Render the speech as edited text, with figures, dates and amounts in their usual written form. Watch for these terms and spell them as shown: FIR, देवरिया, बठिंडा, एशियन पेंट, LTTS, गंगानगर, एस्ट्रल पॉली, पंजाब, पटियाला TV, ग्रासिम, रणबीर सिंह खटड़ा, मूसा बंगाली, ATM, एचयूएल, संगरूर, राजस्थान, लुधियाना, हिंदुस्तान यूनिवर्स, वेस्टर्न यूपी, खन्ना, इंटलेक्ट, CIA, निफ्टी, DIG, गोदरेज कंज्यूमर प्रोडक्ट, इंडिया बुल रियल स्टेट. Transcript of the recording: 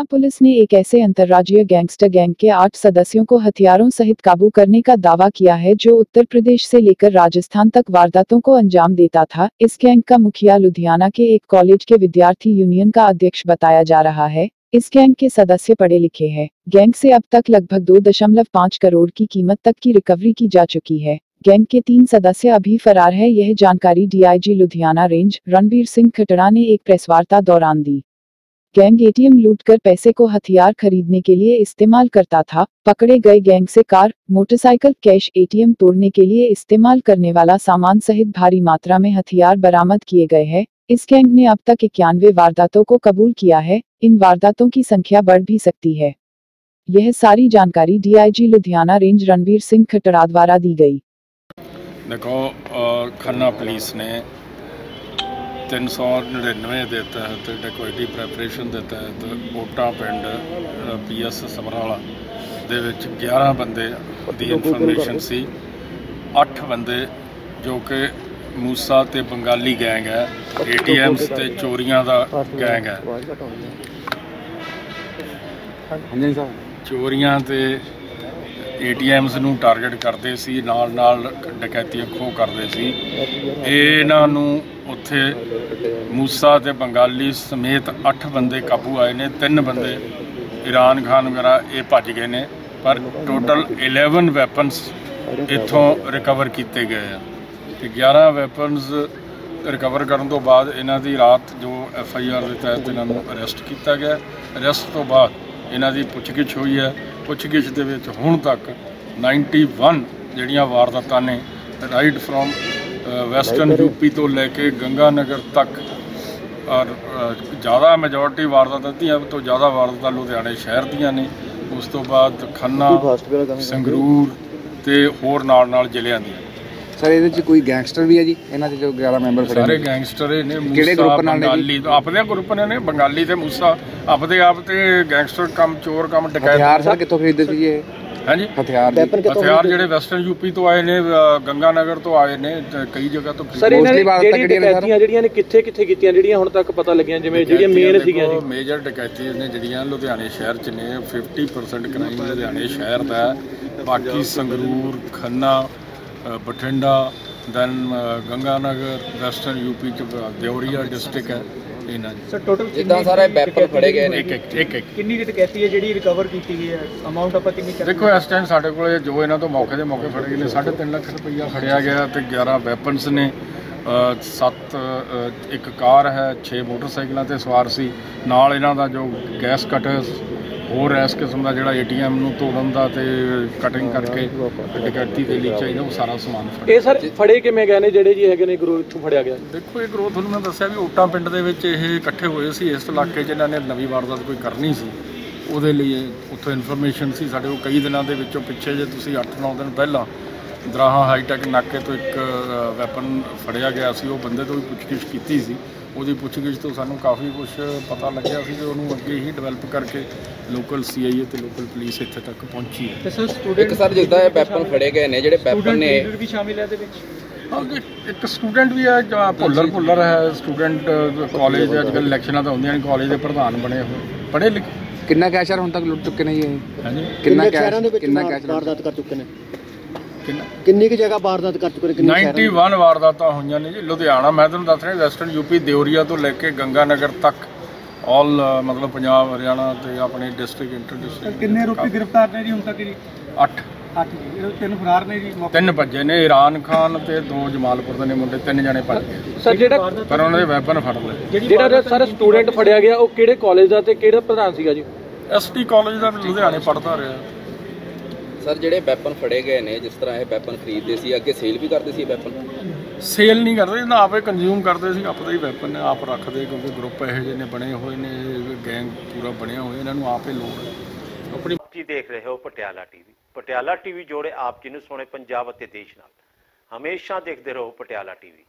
लुधियाना police ने एक ऐसे अंतर्राज्यीय गैंगस्टर गैंग के 8 सदस्यों को हथियारों सहित काबू करने का दावा किया है, जो उत्तर प्रदेश से लेकर राजस्थान तक वारदातों को अंजाम देता था। इस गैंग का मुखिया लुधियाना के एक कॉलेज के विद्यार्थी यूनियन का अध्यक्ष बताया जा रहा है। इस गैंग के सदस्य पढ़े लिखे हैं। गैंग से अब तक लगभग 2.5 करोड़ की कीमत तक की रिकवरी की जा चुकी है। गैंग के 3 सदस्य अभी फरार है। यह जानकारी DIG लुधियाना रेंज रणबीर सिंह खटड़ा ने एक प्रेसवार्ता दौरान दी। गैंग ATM लूट कर पैसे को हथियार खरीदने के लिए इस्तेमाल करता था। पकड़े गए गैंग से कार, मोटरसाइकिल, कैश, ATM तोड़ने के लिए इस्तेमाल करने वाला सामान सहित भारी मात्रा में हथियार बरामद किए गए हैं। इस गैंग ने अब तक 91 वारदातों को कबूल किया है। इन वारदातों की संख्या बढ़ भी सकती है। यह सारी जानकारी DIG लुधियाना रेंज रणबीर सिंह खटड़ा द्वारा दी गई। देखो, खन्ना पुलिस ने 399 देता है तो डेकोइटी प्रेपरेशन देता है तो ओटा पिंड PS समराला दे विच 11 बंदे दी इनफॉर्मेशन सी। 8 बंदे जो कि मूसा ते बंगाली गैंग है, ATM ते चोरियां दा गैंग है। चोरियां ते ATMs नूं टारगेट करते सी, नाल नाल डकैतियां खो करते सी। इन्हां नूं उत्थे मूसा ते बंगाली समेत 8 बंदे काबू आए ने। 3 बंदे ईरान खान वगैरह ये भज गए ने, पर टोटल 11 वैपन्स इत्थों रिकवर किए गए हैं। तो 11 वैपन्स रिकवर करने तो बाद इन्हां दी रात जो FIR दे तहत इन्हां नूं अरैसट किया गया। अरैसट तो बाद इन्हां दी पुछगिछ हुई है। पुछगिछ दे विच हुण तक 91 जिहड़ियां वारदातां ने राइट फ्रॉम वैस्टर्न UP तो लैके गंगानगर तक, और ज़्यादा मेजोरिटी वारदात तो ज़्यादा वारदात लुधियाने शहर दियां ने। उस तो बाद खन्ना, संगरूर ते होर नाल जिल़्यां दी। सर ये कोई गैंगस्टर भी है जी? इन्हां दे जो 11 मैंबर फड़े सारे गैंगस्टर ने। किहड़े ग्रुप नाल ने? अपने ग्रुप ने बंगाली ते मूसा अपने आप ते गैंगस्टर कम, चोर कम, डकैत। हथियार सर कित्थों खरीददे सी ये? हां जी, हथियार जिहड़े वैस्टर्न UP तो आए ने, गंगानगर तो आए ने, कई जगह तो। सर इन्हां दी डकैतियां जिहड़ियां ने कित्थे कित्थे कीतियां जिहड़ियां हुण तक पता लगियां? जिवें जिहड़ियां मेन सीगियां जी, मेजर डकैतियां ने जिहड़ियां लुधियाने शहर च ने। 50% क्राइम लुधियाने शहर दा, बाकी संगरूर, खन्ना, बठिंडा, then गंगानगर, western UP देवरिया district है। सर टोटल जितना सारा वेपन फड़े गए ने, एक कितनी डकैती है जिहड़ी रिकवर कीती गई है? अमाउंट आपां कितनी कर देखो, इस टाइम साडे कोल जो इन्हां तो मौके फड़े गए ने 3.5 लाख रुपया फड़िया गया ते 11 वैपन्स ने। 7 कार है, 6 मोटरसाइकिलों पर सवार सी। नाल इन्हां दा जो गैस कटर्स होर इस किस्म का जो ATM तोड़न का कटिंग करके डकैती के लिए चाहिए वो सारा समान फड़े। सर फड़े किमें गए ने जिहड़े जी है ने ग्रोह इत्थों फड़िया गया? देखो ये ग्रोह तुहानूं मैं दस्सिया भी ओटा पिंड दे विच इह इकट्ठे होए सी। इस इलाके च इन्हां ने नवी वारदात कोई करनी सी, उहदे लिए उत्थों इनफॉर्मेशन सी साडे कोल। कई दिनां दे विचों पिछे जे तुसीं 8-9 दिन पहलां दराहा हाईटैक नाके तो एक वैपन फड़िया गया सी। उह बंदे तो भी पुछगिछ कीती सी। ਉਹਦੀ ਪੁੱਛਗਿੱਛ ਤੋਂ ਸਾਨੂੰ ਕਾਫੀ ਕੁਝ ਪਤਾ ਲੱਗਿਆ ਸੀ, ਤੇ ਉਹਨੂੰ ਅੱਗੇ ਹੀ ਡਿਵੈਲਪ ਕਰਕੇ ਲੋਕਲ CIA ਤੇ ਲੋਕਲ ਪੁਲਿਸ ਇੱਥੇ ਤੱਕ ਪਹੁੰਚੀ ਹੈ। ਤੇ ਸਰ ਸਟੂਡੈਂਟ ਸਰ ਜਿੱਦਾਂ ਇਹ ਵੈਪਨ ਫੜੇ ਗਏ ਨੇ ਜਿਹੜੇ ਵੈਪਨ ਨੇ ਲੀਡਰ ਵੀ ਸ਼ਾਮਿਲ ਹੈ ਇਹਦੇ ਵਿੱਚ? ਇੱਕ ਸਟੂਡੈਂਟ ਵੀ ਹੈ, ਭੁੱਲਰ ਹੈ ਸਟੂਡੈਂਟ, ਕਾਲਜ ਅੱਜ ਕੱਲ ਇਲੈਕਸ਼ਨਾਂ ਤਾਂ ਹੁੰਦੀਆਂ ਨੇ, ਕਾਲਜ ਦੇ ਪ੍ਰਧਾਨ ਬਣੇ ਹੋਏ, ਪੜ੍ਹੇ ਲਿਖੇ। ਕਿੰਨਾ ਕੈਸ਼ਰ ਹੁਣ ਤੱਕ ਲੁੱਟ ਚੁੱਕੇ ਨੇ ਇਹ? ਹਾਂਜੀ, ਕਿੰਨਾ ਕੈਸ਼ਰ ਵਾਰਦਾਤ ਕਰ ਚੁੱਕੇ ਨੇ? किन्नी की जगह वारदात कर चुके? 91 वारदात हुई ने जी लुधियाना। मैं तुम दस रहा वैस्टर्न UP देवरिया तो लैके गंगानगर तक ऑल, मतलब पंजाब हरियाणा तो अपने डिस्ट्रिक्ट इंटर डिस्ट्रिक्ट। किन्ने आरोपी गिरफ्तार ने जी हुण तक? जी 8। 3 फरार ने जी, 3 भजे ने, ईरान खान ते 2 जमालपुर ने मुंडे, 3 जने भज गए। सर जेड़ा पर उन्होंने वैपन फड़ लए जेड़ा सारा स्टूडेंट फड़िया गया वो किहड़े कॉलेज दा ते किहड़ा प्रधान सीगा जी? ST कॉलेज दा लुधियाने पढ़दा रहा। सर जिहड़े वैपन फड़े गए ने जिस तरह ये वैपन खरीदते सी अगे सेल भी करते सी? वैपन सेल नहीं करते, ना आपे कंज्यूम करते सी। आपदा ही वैपन ने आप रखते, क्योंकि ग्रुप इहो जिहे ने बने हुए ने, गैंग पूरा बनिया हुआ, इन्हां नूं आपे लोड है। अपनी जी देख रहे हो पटियाला TV जोड़े आप जी नूं सोने पंजाब अते देश नाल, हमेशा देखते रहो पटियाला TV।